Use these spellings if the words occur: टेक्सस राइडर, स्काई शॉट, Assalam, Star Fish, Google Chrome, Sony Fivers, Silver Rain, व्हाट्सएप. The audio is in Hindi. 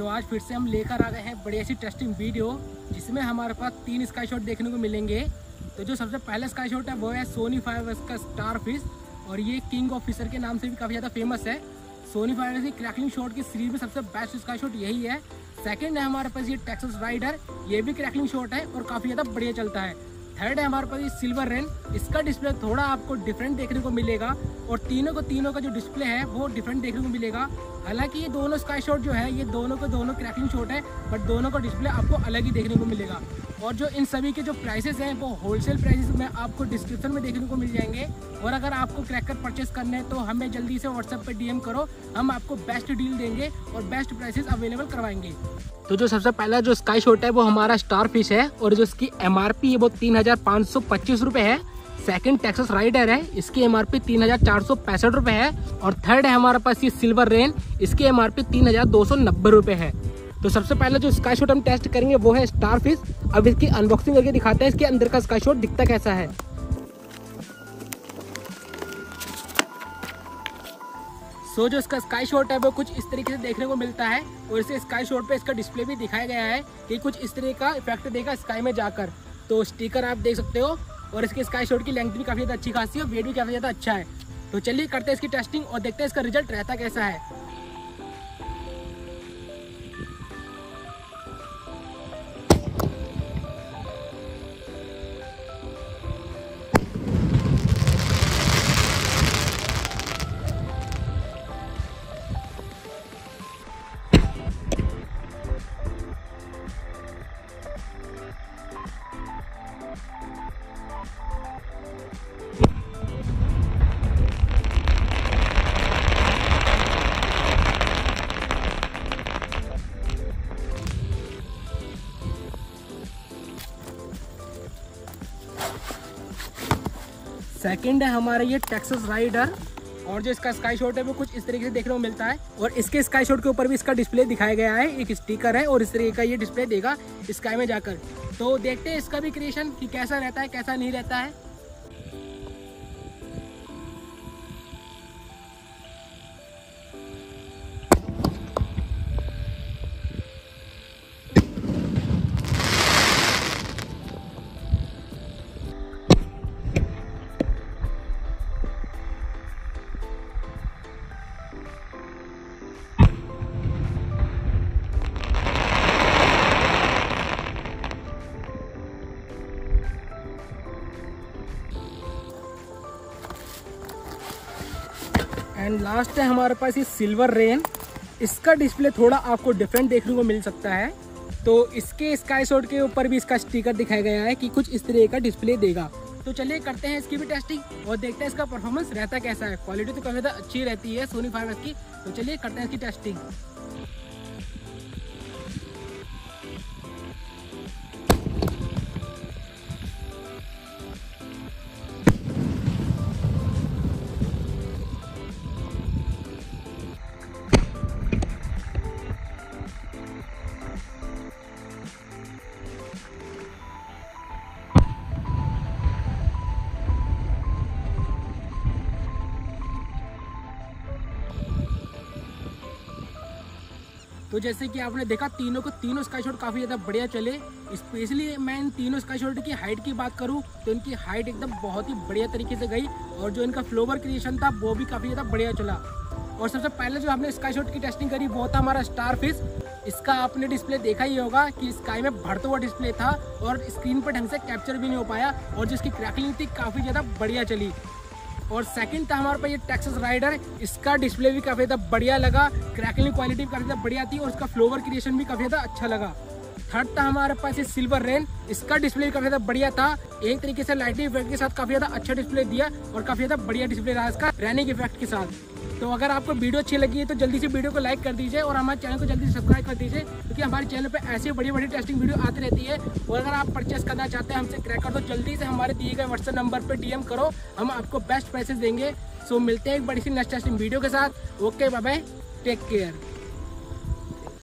तो आज फिर से हम लेकर आ गए हैं बड़ी ऐसी टेस्टिंग वीडियो जिसमें हमारे पास 3 स्काई शॉट देखने को मिलेंगे। तो जो सबसे पहला स्काई शॉट है वो है सोनी फाइवर्स का स्टार फिश, और ये किंग ऑफ फिशर के नाम से भी काफ़ी ज़्यादा फेमस है। सोनी फाइवर्स की क्रैकलिंग शॉट की सीरीज में सबसे बेस्ट स्काई शॉट यही है। सेकेंड है हमारे पास ये टेक्सस राइडर, ये भी क्रैकलिंग शॉट है और काफ़ी ज़्यादा बढ़िया चलता है। थर्ड है हमारे पास ये सिल्वर रेन, इसका डिस्प्ले थोड़ा आपको डिफरेंट देखने को मिलेगा और तीनों का जो डिस्प्ले है वो डिफरेंट देखने को मिलेगा। हालांकि ये दोनों स्काई शॉट जो है ये दोनों क्रैकलिंग शॉट है, बट दोनों का डिस्प्ले आपको अलग ही देखने को मिलेगा। और जो इन सभी के जो प्राइसेस हैं वो होलसेल प्राइसेस में आपको डिस्क्रिप्शन में देखने को मिल जाएंगे। और अगर आपको क्रैकर परचेस करने हैं तो हमें जल्दी से व्हाट्सएप पर डीएम करो, हम आपको बेस्ट डील देंगे और बेस्ट प्राइसेस अवेलेबल करवाएंगे। तो जो सबसे पहला जो स्काई शॉट है वो हमारा स्टार फिश है, और जो इसकी एमआरपी है वो 3525 रुपये है। सेकंड टेक्सस राइडर है, इसकी एमआरपी 3465 रुपये है। और थर्ड है हमारे पास ये सिल्वर रेन, इसकी एमआरपी 3290 रुपये है। तो सबसे पहले जो स्काई शॉट हम टेस्ट करेंगे वो है स्टार फिश। अब इसकी अनबॉक्सिंग करके दिखाते हैं इसके अंदर का स्काई शॉट दिखता कैसा है। सो जो इसका स्काई शॉट है वो कुछ इस तरीके से देखने को मिलता है, और इसे स्काई शॉट पे इसका डिस्प्ले भी दिखाया गया है कि कुछ इस तरह का इफेक्ट देगा स्काई में जाकर। तो स्टिकर आप देख सकते हो, और इसके स्काई शॉट की लेंथ भी काफ़ी ज़्यादा अच्छी खासी है, वेट भी काफ़ी ज़्यादा अच्छा है। तो चलिए करते हैं इसकी टेस्टिंग और देखते हैं इसका रिजल्ट रहता कैसा है। सेकेंड है हमारा ये टेक्सस राइडर, और जो इसका स्काई शॉट है वो कुछ इस तरीके से देखने को मिलता है। और इसके स्काई शॉट के ऊपर भी इसका डिस्प्ले दिखाया गया है, एक स्टिकर है और इस तरीके का ये डिस्प्ले देगा स्काई में जाकर। तो देखते हैं इसका भी क्रिएशन कि कैसा रहता है कैसा नहीं रहता है। एंड लास्ट है हमारे पास ये सिल्वर रेन, इसका डिस्प्ले थोड़ा आपको डिफरेंट देखने को मिल सकता है। तो इसके स्काई शॉट के ऊपर भी इसका स्टिकर दिखाया गया है कि कुछ इस तरह का डिस्प्ले देगा। तो चलिए करते हैं इसकी भी टेस्टिंग और देखते हैं इसका परफॉर्मेंस रहता कैसा है। क्वालिटी तो काफ़ी ज़्यादा अच्छी रहती है सोनी फाइवर्स की। तो चलिए करते हैं इसकी टेस्टिंग। तो जैसे कि आपने देखा तीनों स्काई शॉट काफ़ी ज़्यादा बढ़िया चले। स्पेशली मैं इन तीनों स्काई शॉट की हाइट की बात करूं तो इनकी हाइट एकदम बहुत ही बढ़िया तरीके से गई, और जो इनका फ्लोवर क्रिएशन था वो भी काफ़ी ज़्यादा बढ़िया चला। और सबसे पहले जो हमने स्काई शॉट की टेस्टिंग करी वो था हमारा स्टार फिश। इसका आपने डिस्प्ले देखा ही होगा कि स्काई में भरता हुआ डिस्प्ले था और स्क्रीन पर ढंग से कैप्चर भी नहीं हो पाया, और जिसकी क्रैकलिंग थी काफ़ी ज़्यादा बढ़िया चली। और सेकंड था हमारे पास ये टेक्सस राइडर, इसका डिस्प्ले भी काफ़ी ज़्यादा बढ़िया लगा, क्रैकलिंग क्वालिटी भी काफ़ी ज़्यादा बढ़िया थी और इसका फ्लोवर क्रिएशन भी काफ़ी ज़्यादा अच्छा लगा। थर्ड था हमारे पास ये सिल्वर रेन, इसका डिस्प्ले भी काफ़ी ज़्यादा बढ़िया था, एक तरीके से लाइटिंग इफेक्ट के साथ काफ़ी ज़्यादा अच्छा डिस्प्ले दिया और काफ़ी ज़्यादा बढ़िया डिस्प्ले रहा इसका रैनिंग इफेक्ट के साथ। तो अगर आपको वीडियो अच्छी लगी है तो जल्दी से वीडियो को लाइक कर दीजिए और हमारे चैनल को जल्दी से सब्सक्राइब कर दीजिए, क्योंकि हमारे चैनल पर ऐसी बड़ी बड़ी टेस्टिंग वीडियो आती रहती है। और अगर आप परचेस करना चाहते हैं हमसे क्रैकर तो जल्दी से हमारे दिए गए व्हाट्सएप नंबर पर डीएम करो, हम आपको बेस्ट प्राइसेस देंगे। सो मिलते हैं एक बड़ी सी नेक्स्ट टेस्टिंग वीडियो के साथ। Okay bye bye, take care.